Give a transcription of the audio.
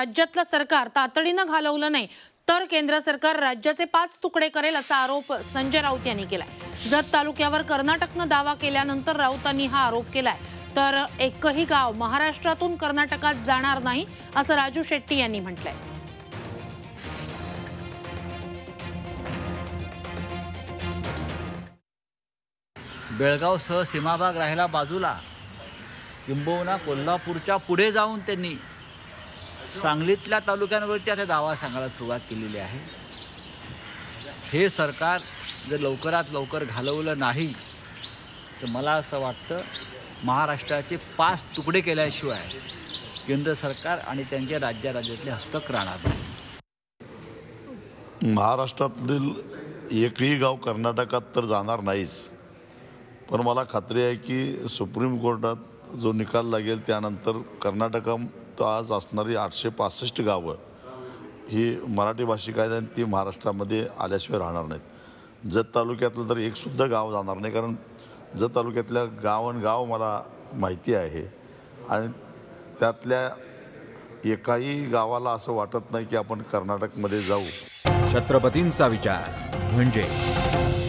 राज्यातलं सरकार तातडीने घालवलं नाही तर केंद्र सरकार राज्याचे 5 तुकडे करेल असा आरोप संजय राऊत यांनी केला। जत तालुक्यावर कर्नाटकने दावा केल्यानंतर राऊतांनी हा आरोप केला तर एकही गाव महाराष्ट्रातून कर्नाटकात जाणार नाही असं राजू शेट्टी यांनी म्हटलंय। बेळगाव सह सीमाभाग राहिला बाजूला, किंबहुना कोल्हापूरच्या पुढे जाऊन त्यांनी सांगलीतल्या तालुक्यांवरती आता दावा सांगायला सुरुवात केलेली आहे। हे सरकार जर लवकरात लवकर घालवलं नाही तर मला असं वाटतं महाराष्ट्राचे 5 तुकडे केल्याशिवाय केंद्र सरकार आणि त्यांच्या राज्यातले हस्तक राहणार नाही। महाराष्ट्रातील एकही गाव कर्नाटकात तर जाणार नाहीच, पण मला खात्री आहे की सुप्रीम कोर्टात जो निकाल लागेल त्यानंतर कर्नाटकात आज असणारी 865 गावं ही मराठी भाषिक आहेत आणि ती महाराष्ट्रामध्ये आल्याशिवाय राहणार नाहीत। जत तालुक्यातलं तर एकसुद्धा गाव जाणार नाही, कारण जत तालुक्यातल्या गाव मला माहिती आहे आणि त्यातल्या एकाही गावाला असं वाटत नाही की आपण कर्नाटकमध्ये जाऊ। छत्रपतींचा विचार म्हणजे